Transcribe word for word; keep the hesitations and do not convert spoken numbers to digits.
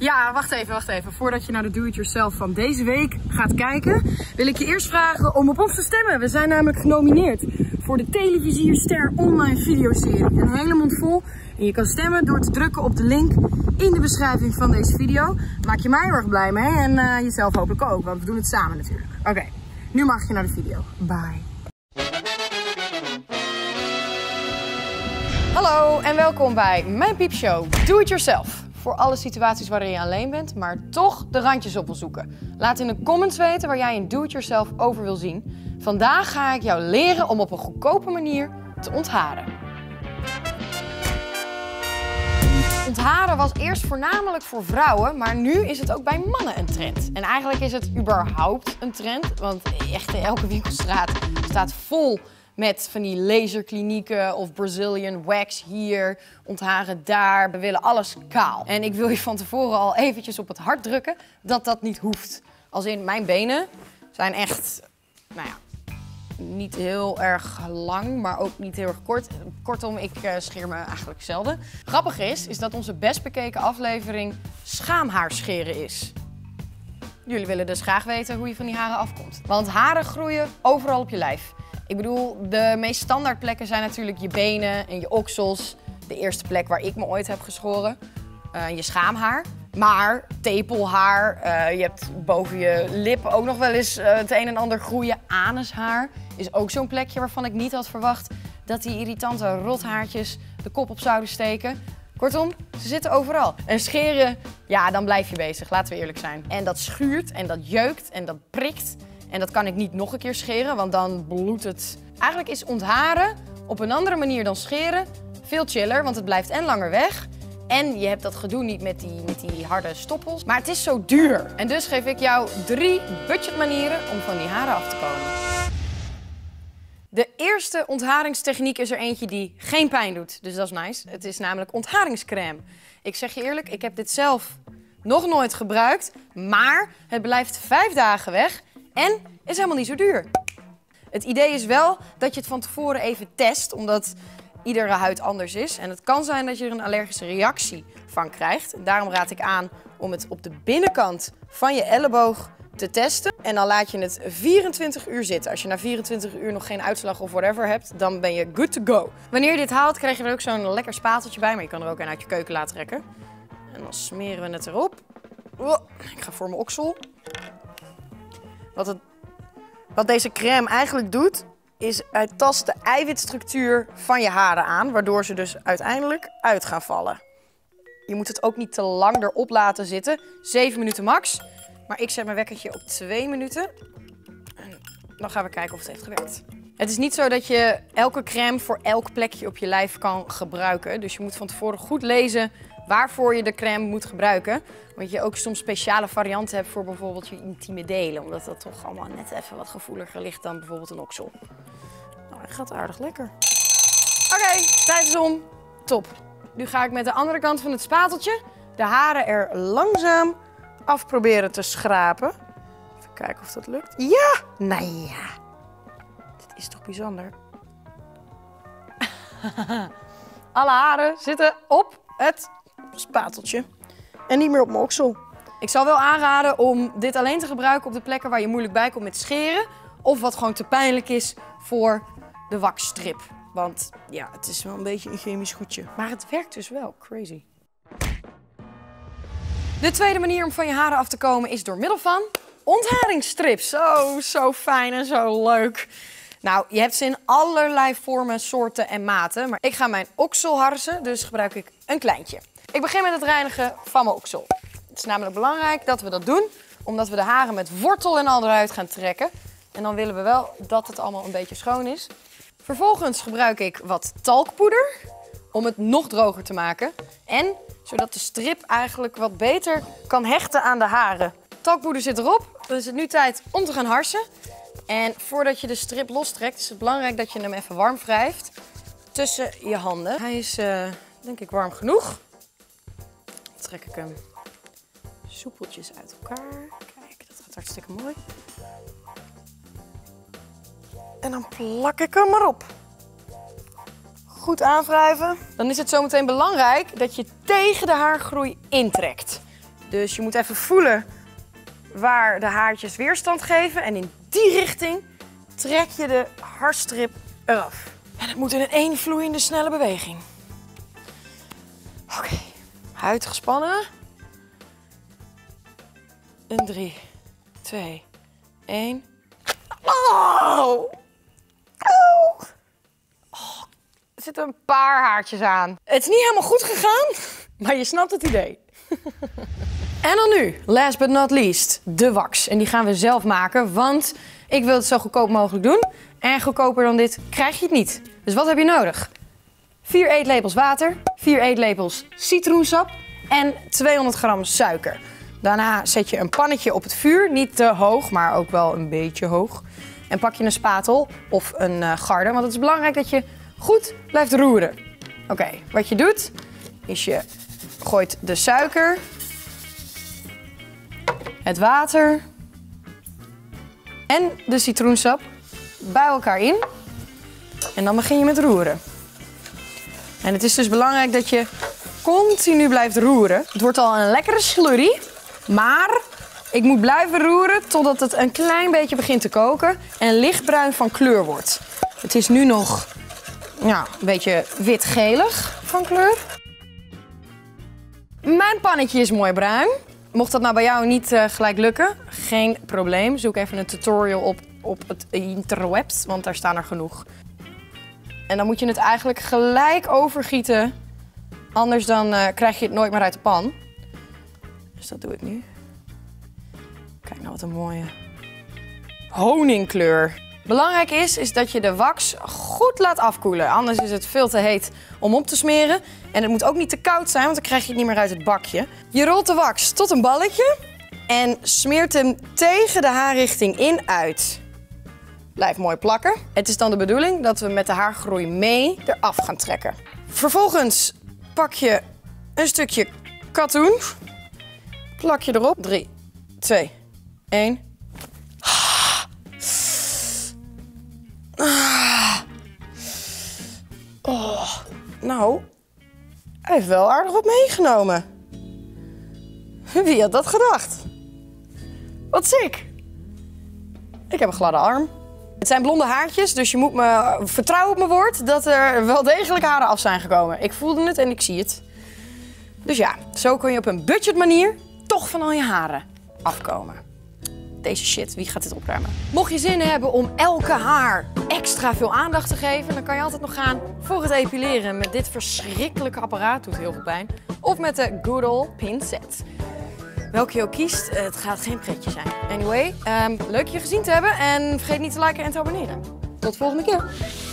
Ja, wacht even, wacht even. Voordat je naar de do-it-yourself van deze week gaat kijken, wil ik je eerst vragen om op ons te stemmen. We zijn namelijk genomineerd voor de Televisierster online videoserie. Een hele mond vol. En je kan stemmen door te drukken op de link in de beschrijving van deze video. Maak je mij heel erg blij mee en uh, jezelf hopelijk ook, want we doen het samen natuurlijk. Oké, okay, nu mag je naar de video. Bye. Hallo en welkom bij Mijn Peepshow. Do it yourself. Voor alle situaties waarin je alleen bent, maar toch de randjes op wil zoeken. Laat in de comments weten waar jij een do-it-yourself over wil zien. Vandaag ga ik jou leren om op een goedkope manier te ontharen. Ontharen was eerst voornamelijk voor vrouwen, maar nu is het ook bij mannen een trend. En eigenlijk is het überhaupt een trend, want echt in elke winkelstraat staat vol met van die laserklinieken of Brazilian wax hier, ontharen daar. We willen alles kaal. En ik wil je van tevoren al eventjes op het hart drukken dat dat niet hoeft. Als in, mijn benen zijn echt, nou ja, niet heel erg lang, maar ook niet heel erg kort. Kortom, ik scheer me eigenlijk zelden. Grappig is, is dat onze best bekeken aflevering schaamhaar scheren is. Jullie willen dus graag weten hoe je van die haren afkomt. Want haren groeien overal op je lijf. Ik bedoel, de meest standaard plekken zijn natuurlijk je benen en je oksels. De eerste plek waar ik me ooit heb geschoren. Uh, je schaamhaar. Maar tepelhaar, uh, je hebt boven je lip ook nog wel eens uh, het een en ander groeien. Anushaar is ook zo'n plekje waarvan ik niet had verwacht dat die irritante rothaartjes de kop op zouden steken. Kortom, ze zitten overal. En scheren, ja, dan blijf je bezig, laten we eerlijk zijn. En dat schuurt en dat jeukt en dat prikt. En dat kan ik niet nog een keer scheren, want dan bloedt het. Eigenlijk is ontharen op een andere manier dan scheren veel chiller, want het blijft en langer weg. En je hebt dat gedoe niet met die, met die harde stoppels. Maar het is zo duur. En dus geef ik jou drie budgetmanieren om van die haren af te komen. De eerste ontharingstechniek is er eentje die geen pijn doet. Dus dat is nice. Het is namelijk ontharingscrème. Ik zeg je eerlijk, ik heb dit zelf nog nooit gebruikt. Maar het blijft vijf dagen weg. En is helemaal niet zo duur. Het idee is wel dat je het van tevoren even test, omdat iedere huid anders is. En het kan zijn dat je er een allergische reactie van krijgt. En daarom raad ik aan om het op de binnenkant van je elleboog te testen. En dan laat je het vierentwintig uur zitten. Als je na vierentwintig uur nog geen uitslag of whatever hebt, dan ben je good to go. Wanneer je dit haalt, krijg je er ook zo'n lekker spateltje bij. Maar je kan er ook een uit je keuken laten trekken. En dan smeren we het erop. Oh, ik ga voor mijn oksel. Wat, het, wat deze crème eigenlijk doet, is hij tast de eiwitstructuur van je haren aan, waardoor ze dus uiteindelijk uit gaan vallen. Je moet het ook niet te lang erop laten zitten, zeven minuten max. Maar ik zet mijn wekkertje op twee minuten. En dan gaan we kijken of het heeft gewerkt. Het is niet zo dat je elke crème voor elk plekje op je lijf kan gebruiken. Dus je moet van tevoren goed lezen waarvoor je de crème moet gebruiken. Want je ook soms speciale varianten hebt voor bijvoorbeeld je intieme delen. Omdat dat toch allemaal net even wat gevoeliger ligt dan bijvoorbeeld een oksel. Nou, dat gaat aardig lekker. Oké, okay, tijd is om. Top. Nu ga ik met de andere kant van het spateltje de haren er langzaam af proberen te schrapen. Even kijken of dat lukt. Ja! Nou ja. Dit is toch bijzonder. Alle haren zitten op het spateltje en niet meer op mijn oksel. Ik zal wel aanraden om dit alleen te gebruiken op de plekken waar je moeilijk bij komt met scheren of wat gewoon te pijnlijk is voor de waxstrip. Want ja, het is wel een beetje een chemisch goedje. Maar het werkt dus wel. Crazy. De tweede manier om van je haren af te komen is door middel van ontharingsstrips. Zo, zo fijn en zo leuk. Nou, je hebt ze in allerlei vormen, soorten en maten. Maar ik ga mijn oksel harsen, dus gebruik ik een kleintje. Ik begin met het reinigen van mijn oksel. Het is namelijk belangrijk dat we dat doen, omdat we de haren met wortel en al eruit gaan trekken. En dan willen we wel dat het allemaal een beetje schoon is. Vervolgens gebruik ik wat talkpoeder om het nog droger te maken. En zodat de strip eigenlijk wat beter kan hechten aan de haren. Talkpoeder zit erop, dan is het nu tijd om te gaan harsen. En voordat je de strip lostrekt, is het belangrijk dat je hem even warm wrijft tussen je handen. Hij is uh, denk ik warm genoeg. Dan trek ik hem soepeltjes uit elkaar. Kijk, dat gaat hartstikke mooi. En dan plak ik hem erop. Goed aanwrijven. Dan is het zometeen belangrijk dat je tegen de haargroei intrekt. Dus je moet even voelen waar de haartjes weerstand geven. En in die richting trek je de haarstrip eraf. En het moet in een één vloeiende, snelle beweging. Oké, okay. Huid gespannen. En drie, twee, één. Oh! Oh! Oh! Er zitten een paar haartjes aan. Het is niet helemaal goed gegaan, maar je snapt het idee. En dan nu, last but not least, de wax. En die gaan we zelf maken, want ik wil het zo goedkoop mogelijk doen. En goedkoper dan dit krijg je het niet. Dus wat heb je nodig? vier eetlepels water, vier eetlepels citroensap en tweehonderd gram suiker. Daarna zet je een pannetje op het vuur, niet te hoog, maar ook wel een beetje hoog. En pak je een spatel of een uh, garde, want het is belangrijk dat je goed blijft roeren. Oké, okay, wat je doet, is je gooit de suiker, het water en de citroensap bij elkaar in. En dan begin je met roeren. En het is dus belangrijk dat je continu blijft roeren. Het wordt al een lekkere slurry, maar ik moet blijven roeren totdat het een klein beetje begint te koken en lichtbruin van kleur wordt. Het is nu nog ja, een beetje wit-gelig van kleur. Mijn pannetje is mooi bruin. Mocht dat nou bij jou niet uh, gelijk lukken, geen probleem. Zoek even een tutorial op, op het interwebs, want daar staan er genoeg. En dan moet je het eigenlijk gelijk overgieten, anders dan uh, krijg je het nooit meer uit de pan. Dus dat doe ik nu. Kijk nou wat een mooie honingkleur. Belangrijk is, is dat je de wax goed laat afkoelen, anders is het veel te heet om op te smeren. En het moet ook niet te koud zijn, want dan krijg je het niet meer uit het bakje. Je rolt de wax tot een balletje en smeert hem tegen de haarrichting in uit. Blijf mooi plakken. Het is dan de bedoeling dat we met de haargroei mee eraf gaan trekken. Vervolgens pak je een stukje katoen, plak je erop. drie, twee, één. Oh, nou, hij heeft wel aardig wat meegenomen. Wie had dat gedacht? Wat sick. Ik heb een gladde arm. Het zijn blonde haartjes, dus je moet me vertrouwen op mijn woord dat er wel degelijk haren af zijn gekomen. Ik voelde het en ik zie het. Dus ja, zo kun je op een budget manier toch van al je haren afkomen. Deze shit, wie gaat dit opruimen? Mocht je zin hebben om elke haar extra veel aandacht te geven, dan kan je altijd nog gaan voor het epileren met dit verschrikkelijke apparaat, doet heel veel pijn, of met de good old pincet. Welke je ook kiest, het gaat geen pretje zijn. Anyway, um, leuk je gezien te hebben en vergeet niet te liken en te abonneren. Tot de volgende keer!